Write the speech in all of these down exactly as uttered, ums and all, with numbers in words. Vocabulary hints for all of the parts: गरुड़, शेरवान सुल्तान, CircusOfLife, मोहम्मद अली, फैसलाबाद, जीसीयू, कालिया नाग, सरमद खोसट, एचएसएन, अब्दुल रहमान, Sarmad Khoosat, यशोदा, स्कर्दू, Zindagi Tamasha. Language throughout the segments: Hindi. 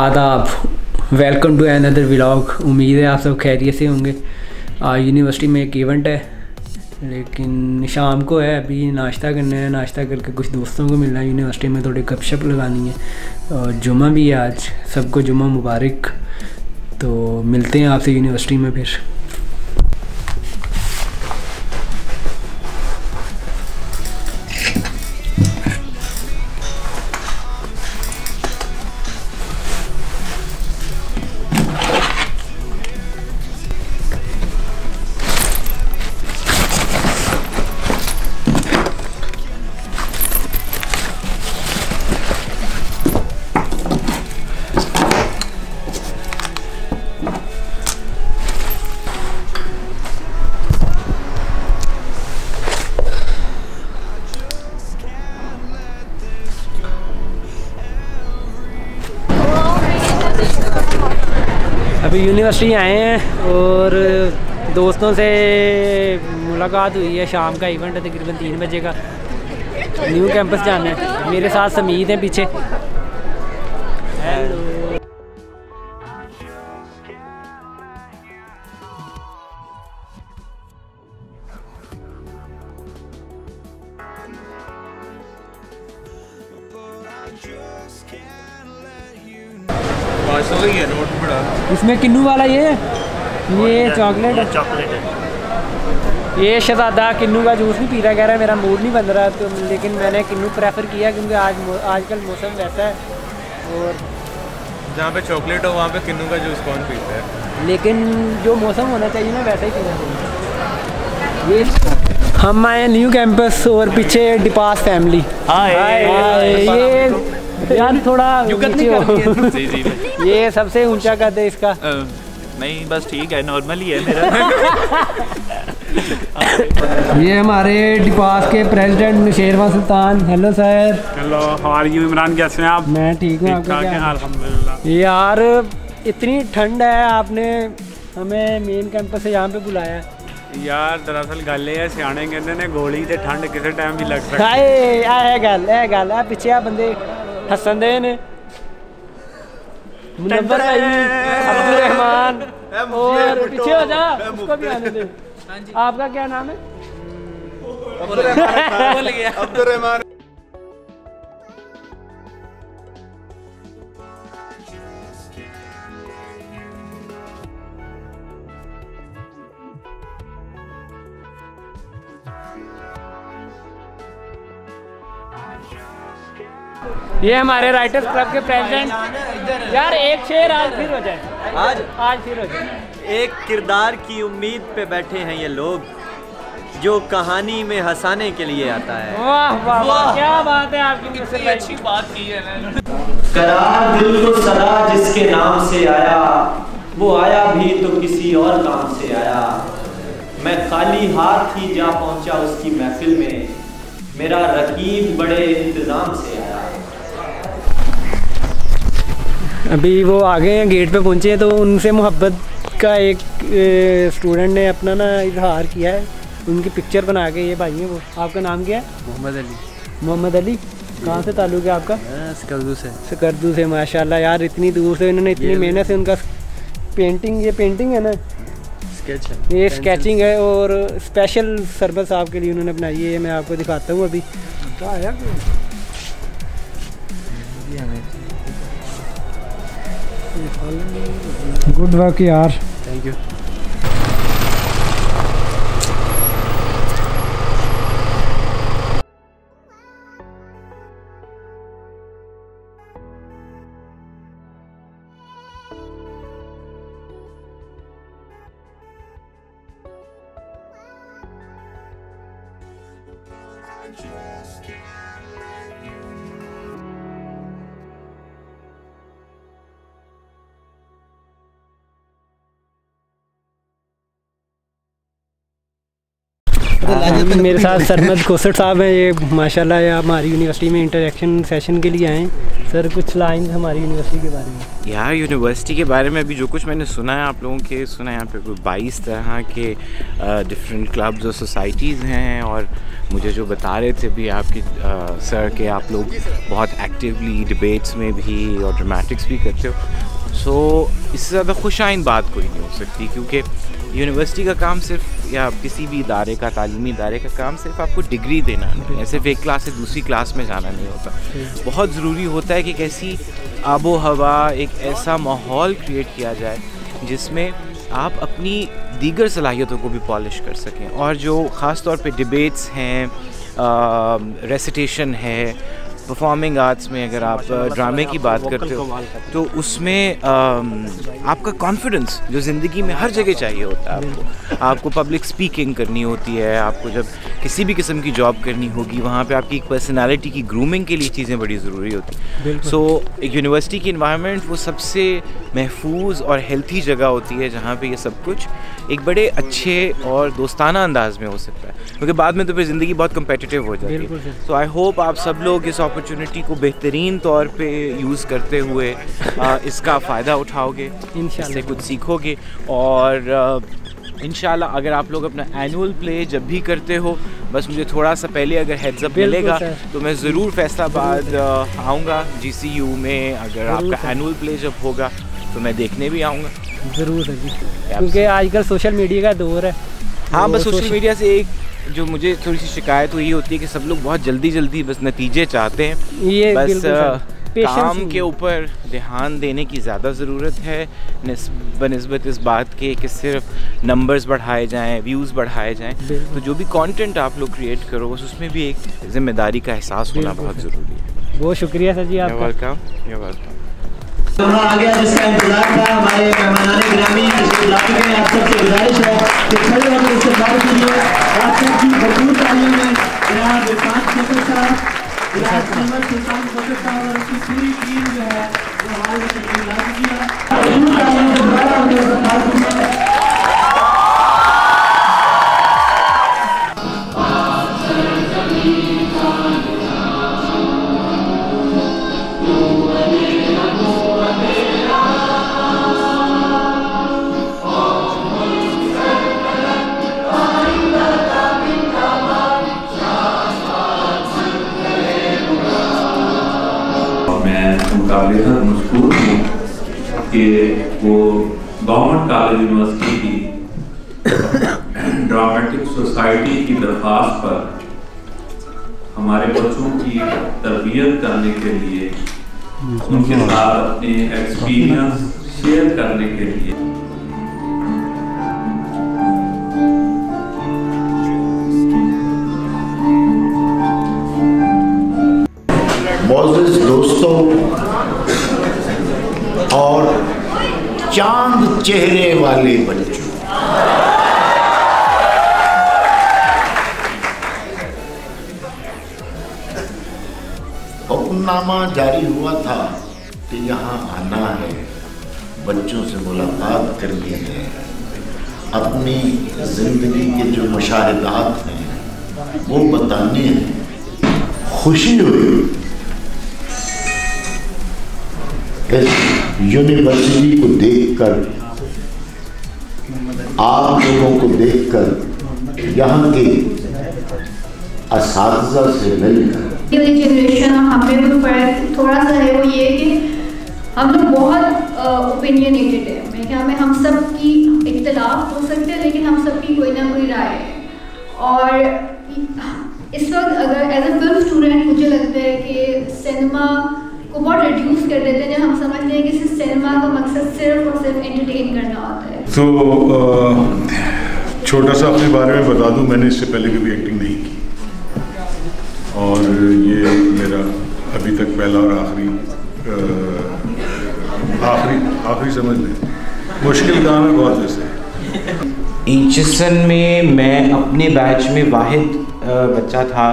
आदाब, वेलकम टू अनदर व्लॉग। उम्मीद है आप सब खैरियत से होंगे। आज यूनिवर्सिटी में एक इवेंट है, लेकिन शाम को है। अभी नाश्ता करना है, नाश्ता करके कुछ दोस्तों को मिलना है, यूनिवर्सिटी में थोड़ी गपशप लगानी है। और जुम्मा भी है आज, सबको जुम्मा मुबारक। तो मिलते हैं आपसे यूनिवर्सिटी में फिर। अभी यूनिवर्सिटी आए हैं और दोस्तों से मुलाकात हुई है। शाम का इवेंट है, तकरीबन तीन बजे का। न्यू कैंपस जाना है। मेरे साथ समीत है पीछे। इसमें किन्नू वाला ये ये चॉकलेट है, चॉकलेट है ये। शहजादा किन्नू का जूस नहीं पी रहा, कह रहा है मेरा मूड नहीं बन रहा। तो लेकिन मैंने किन्नू प्रेफर किया क्योंकि आज आजकल मौसम वैसा है, और जहाँ पे चॉकलेट हो वहाँ पे किन्नू का जूस कौन पीता है। लेकिन जो मौसम होना चाहिए ना, वैसा ही पीना चाहिए। ये हम आए न्यू कैंपस और पीछे डिपास फैमिली। ये यार थोड़ा जी जी ये सबसे ऊंचा कद है इसका। आ, नहीं बस ठीक है, नॉर्मल ही है मेरा। ये हमारे डिपास के president शेरवान सुल्तान। Hello sir. Hello, how are you Imran, कैसे हैं आप? मैं ठीक हूँ, आपका क्या? अल्हम्दुलिल्लाह। यार इतनी ठंड है, आपने हमें मेन कैंपस से यहाँ पे बुलाया। यार दरअसल गल ये सियाने कहते ने गोली ते ठंड किसी टाइम भी लग सकती है। हाय, ए गल ए गल आ पीछे आ बंदे हसन दे ने मुनव्वर भाई, अब्दुल रहमान, और पीछे हो जा, उसको भी आने दे। हां जी, आपका क्या नाम है? अब्दुल रहमान। बोल गया अब्दुल रहमान। ये हमारे राइटर्स क्लब के प्रेसिडेंट। यार एक शेर आज फिर हो जाए, आज आज फिर हो जाए। एक किरदार की उम्मीद पे बैठे हैं ये लोग, जो कहानी में हंसाने के लिए आता है। वाह वाह वाह, क्या बात है आपकी, कितनी अच्छी बात की है। करार दिल तो सदा जिसके नाम से आया, वो आया भी तो किसी और काम से आया। मैं खाली हाथ ही जा पहुंचा उसकी महफिल में, मेरा रकीब बड़े इंतजाम से आया। अभी वो आ गए हैं, गेट पे पहुंचे हैं। तो उनसे मोहब्बत का एक स्टूडेंट ने अपना ना इजहार किया है, उनकी पिक्चर बना के। ये भाई हैं वो। आपका नाम क्या है? मोहम्मद अली। मोहम्मद अली, कहाँ से ताल्लुक़ है आपका? स्कर्दू से। स्कर्दू से, माशाल्लाह। यार इतनी दूर से इन्होंने इतनी मेहनत से उनका पेंटिंग, ये पेंटिंग है ना, स्केच है, ये स्केचिंग है। और स्पेशल सर्विस आपके लिए उन्होंने बनाई है, ये मैं आपको दिखाता हूँ। अभी आया गुड वर्क यार, थैंक यू। मेरे साथ सरमद खोसट साहब हैं, ये माशाल्लाह हमारी यूनिवर्सिटी में इंटरेक्शन सेशन के लिए आए हैं। सर कुछ लाइन हमारी यूनिवर्सिटी के बारे में। यार यूनिवर्सिटी के बारे में अभी जो कुछ मैंने सुना है, आप लोगों के सुना है, यहाँ पे कोई बाईस तरह के डिफरेंट क्लब्स और सोसाइटीज़ हैं, और मुझे जो बता रहे थे भी आपके सर के आप लोग बहुत एक्टिवली डिबेट्स में भी और ड्रामेटिक्स भी करते हो, सो so, इससे ज़्यादा खुशाइन बात कोई नहीं हो सकती, क्योंकि यूनिवर्सिटी का काम सिर्फ या किसी भी इदारे का तालीमी इदारे का काम सिर्फ आपको डिग्री देना नहीं है, सिर्फ एक क्लास से दूसरी क्लास में जाना नहीं होता। बहुत ज़रूरी होता है कि एक ऐसी आबो हवा, एक ऐसा माहौल क्रिएट किया जाए जिसमें आप अपनी दीगर सलाहियतों को भी पॉलिश कर सकें, और जो ख़ास तौर पे डिबेट्स हैं, रेसिटेशन है, परफॉर्मिंग आर्ट्स में अगर आप ड्रामे की बात करते हो तो उसमें आपका कॉन्फिडेंस जो ज़िंदगी में हर जगह चाहिए होता है, आपको आपको पब्लिक स्पीकिंग करनी होती है, आपको जब किसी भी किस्म की जॉब करनी होगी वहाँ पे आपकी पर्सनालिटी की ग्रूमिंग के लिए चीज़ें बड़ी ज़रूरी होती हैं। सो एक यूनिवर्सिटी की इन्वायरमेंट वो सबसे महफूज और हेल्थी जगह होती है जहाँ पे ये सब कुछ एक बड़े अच्छे और दोस्ताना अंदाज में हो सकता है, क्योंकि बाद में तो फिर ज़िंदगी बहुत कम्पिटिटिव हो जाती है। सो आई होप आप सब लोग इस अपॉर्चुनिटी को बेहतरीन तौर पे यूज़ करते हुए आ, इसका फ़ायदा उठाओगे, इससे कुछ सीखोगे, और आ, इंशाल्लाह अगर आप लोग अपना एनुअल प्ले जब भी करते हो बस मुझे थोड़ा सा पहले अगर हेड्सअप मिलेगा तो मैं ज़रूर फैसलाबाद आऊँगा जीसीयू में, अगर आपका एनुअल प्ले जब होगा तो मैं देखने भी आऊँगा ज़रूर, क्योंकि आजकल सोशल मीडिया का दौर है। हाँ, बस सोशल मीडिया से एक जो मुझे थोड़ी सी शिकायत हुई होती है कि सब लोग बहुत जल्दी जल्दी बस नतीजे चाहते हैं, ये बस काम के ऊपर ध्यान देने की ज़्यादा ज़रूरत है बनिस्बत इस बात के कि सिर्फ नंबर्स बढ़ाए जाएं, व्यूज़ बढ़ाए जाएं। तो जो भी कंटेंट आप लोग क्रिएट करो बस उसमें भी एक जिम्मेदारी का एहसास होना बहुत ज़रूरी है। बहुत शुक्रिया सर जी आपका। Welcome, welcome. तो आ गया जिसका इंतजार था, हमारे मेहमान ग्रामी आप सबसे गुजारिश है कि खड़े होकर इससे बात कीजिए। आप सबकी भरपूर तालीम में जनाब खोसत साहब, जनाब सरमद खोसत साहब और उसकी पूरी टीम जो है वो हमारे किया। मशहूर हूँ कि वो गवर्नमेंट कॉलेज यूनिवर्सिटी की ड्रामेटिक सोसाइटी की दरख्वास्त पर हमारे बच्चों की तरबियत करने के लिए उनके साथ अपने एक्सपीरियंस शेयर करने के लिए। दोस्तों और चांद चेहरे वाले बच्चों, हुक्मनामा जारी हुआ था कि यहाँ आना है, बच्चों से मुलाकात करनी है, अपनी जिंदगी के जो मुशाहिदात हैं वो बताने हैं। खुशी हुई इस यूनिवर्सिटी को देखकर, आप लोगों को देखकर, यहाँ के असातिज़ा से मिलकर। ये जनरेशन हम पे जो फर्क थोड़ा सा है वो ये कि हम लोग बहुत ओपिनियनेटेड है। मैं क्या मैं हम सब की इख्तिलाफ हो सकते हैं लेकिन हम सब की कोई ना कोई राय है। और इस वक्त अगर एज ए फिल्म स्टूडेंट मुझे लगता है कि सिनेमा को बहुत रिड्यूस कर देते हैं, हम समझते हैं कि सिर्फ सिनेमा का मकसद सिर्फ और सिर्फ एंटरटेन करना होता है। तो so, छोटा सा अपने बारे में बता दूं, मैंने इससे पहले कभी एक्टिंग नहीं की और ये मेरा अभी तक पहला और आखिरी आखिरी आखिरी समझ लें मुश्किल काम है बहुत। जैसे एचएसएन में मैं अपने बैच में वाहिद बच्चा था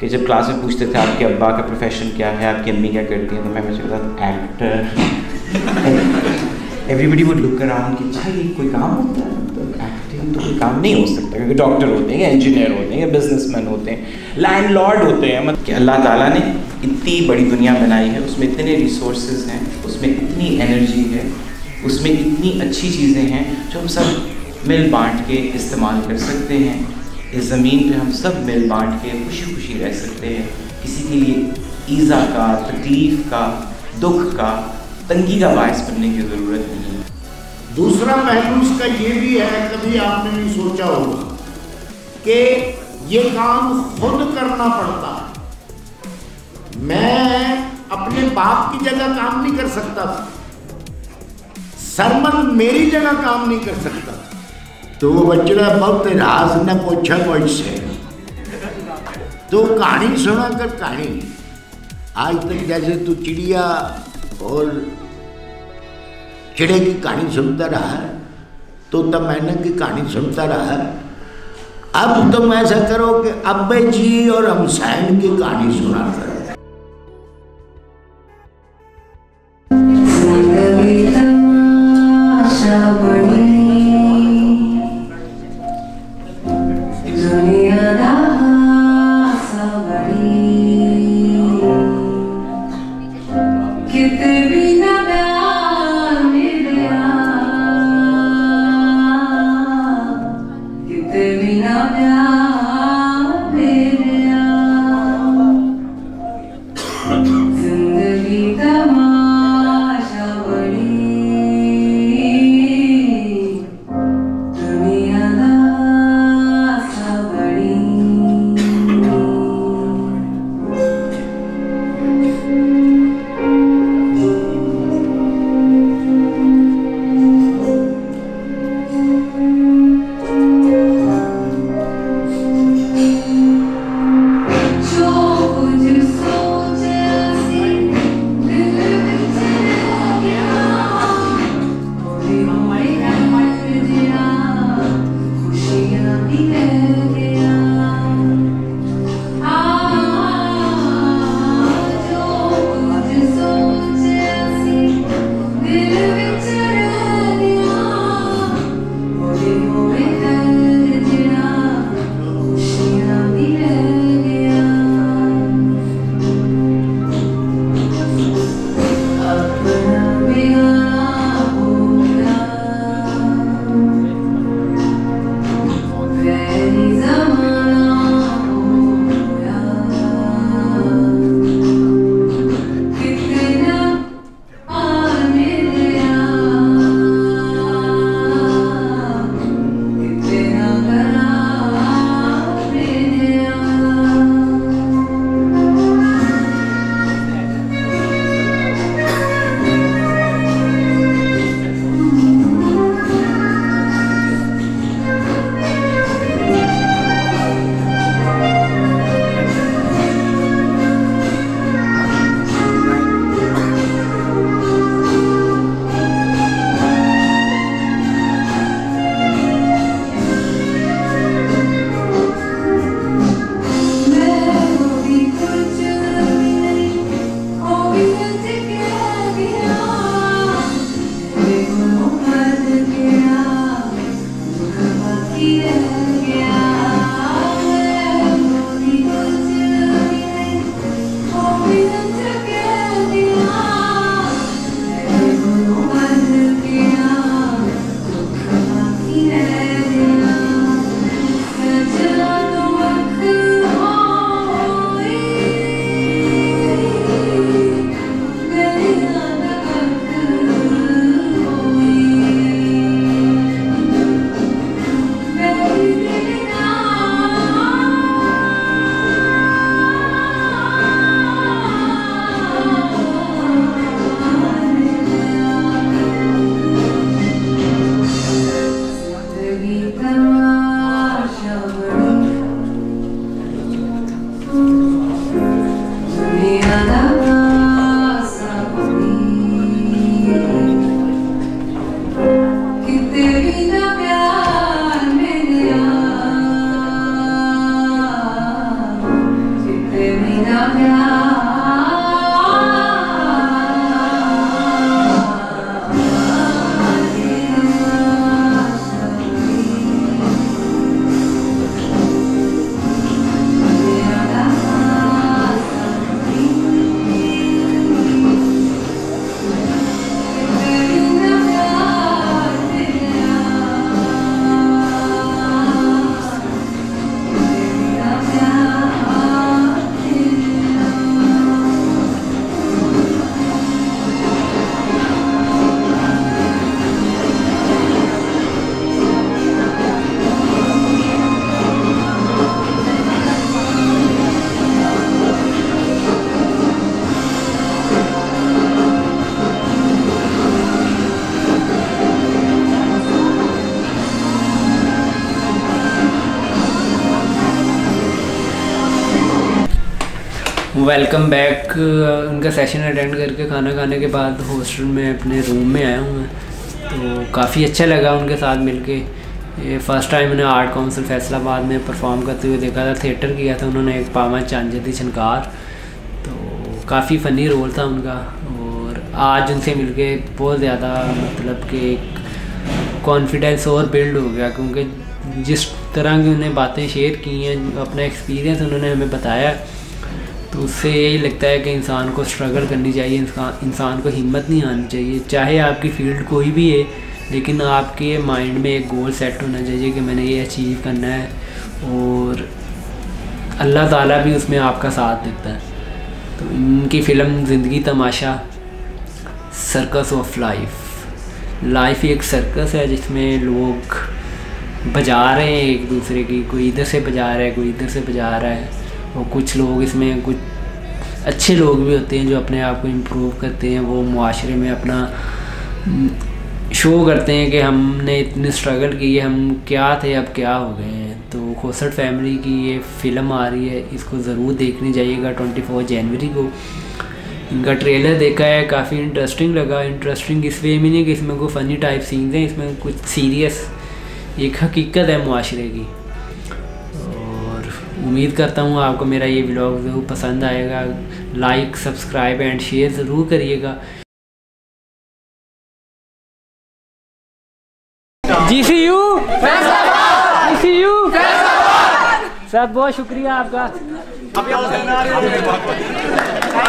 कि जब क्लास में पूछते थे आपके अब्बा का प्रोफेशन क्या है, आपकी अम्मी क्या करती हैं, तो मैं मुझे बताता actor. Everybody would look around कि अच्छा ये कोई काम होता है, तो एक्टिंग बिन तो कोई काम नहीं हो सकता, क्योंकि डॉक्टर होते हैं, इंजीनियर होते हैं, बिजनेसमैन होते हैं, लैंडलॉर्ड होते हैं। मतलब अल्लाह ताला ने इतनी बड़ी दुनिया बनाई है, उसमें इतने रिसोर्सेज हैं, उसमें इतनी एनर्जी है, उसमें इतनी अच्छी चीज़ें हैं जो हम सब मिल बाँट के इस्तेमाल कर सकते हैं। इस ज़मीन पर हम सब मिल बाँट के खुशी खुशी रह सकते हैं। किसी के लिए ईज़ा का, तकलीफ़ का, दुख का, तंगी का बायस बनने की ज़रूरत नहीं है। दूसरा पहलू इसका ये भी है, कभी आपने भी सोचा होगा कि ये काम खुद करना पड़ता है। मैं अपने बाप की जगह काम नहीं कर सकता था, सरमद मेरी जगह काम नहीं कर सकता था। तो वो बच्चा बहुत राज न पूछा कोई से, तो कहानी सुना कर कहानी आज तक, जैसे तू चिड़िया और चिड़े की कहानी सुनता रहा है, तो तब मैनक की कहानी सुनता रहा है। अब तुम ऐसा करो कि अब्बे जी और हमसायन की कहानी सुना करो। Welcome back. उनका सेशन अटेंड करके खाना खाने के बाद हॉस्टल में अपने रूम में आया हूँ मैं, तो काफ़ी अच्छा लगा उनके साथ मिलके। ये फर्स्ट टाइम मैंने आर्ट काउंसिल फैसलाबाद में परफॉर्म करते हुए देखा था, थिएटर किया था उन्होंने एक पामा चांजे दी छनकार, तो काफ़ी फ़नी रोल था उनका। और आज उनसे मिलके बहुत ज़्यादा मतलब कि एक कॉन्फिडेंस और बिल्ड हो गया, क्योंकि जिस तरह की उन्हें बातें शेयर की हैं, अपना एक्सपीरियंस उन्होंने हमें बताया, तो उससे यही लगता है कि इंसान को स्ट्रगल करनी चाहिए, इंसान को हिम्मत नहीं हारनी चाहिए। चाहे आपकी फील्ड कोई भी है, लेकिन आपके माइंड में एक गोल सेट होना चाहिए कि मैंने ये अचीव करना है, और अल्लाह ताला भी उसमें आपका साथ देता है। तो इनकी film Zindagi Tamasha circus of life, life एक सर्कस है जिसमें लोग बजा रहे हैं एक दूसरे की, कोई इधर से बजा रहा है, कोई इधर से बजा रहा है। और कुछ लोग इसमें, कुछ अच्छे लोग भी होते हैं जो अपने आप को इम्प्रूव करते हैं, वो मुआशरे में अपना शो करते हैं कि हमने इतनी स्ट्रगल की है, हम क्या थे अब क्या हो गए हैं। तो खोसट फैमिली की ये फ़िल्म आ रही है, इसको ज़रूर देखने जाइएगा चौबीस जनवरी को। इनका ट्रेलर देखा है, काफ़ी इंटरेस्टिंग लगा। इंटरेस्टिंग इस वे में नहीं कि इसमें कोई फ़नी टाइप सीन्स हैं, इसमें कुछ सीरियस एक हकीकत है मुआशरे की। उम्मीद करता हूँ आपको मेरा ये व्लॉग ज़रूर पसंद आएगा। लाइक, सब्सक्राइब एंड शेयर ज़रूर करिएगा। जी सी यू जी सी यू सर, बहुत शुक्रिया आपका।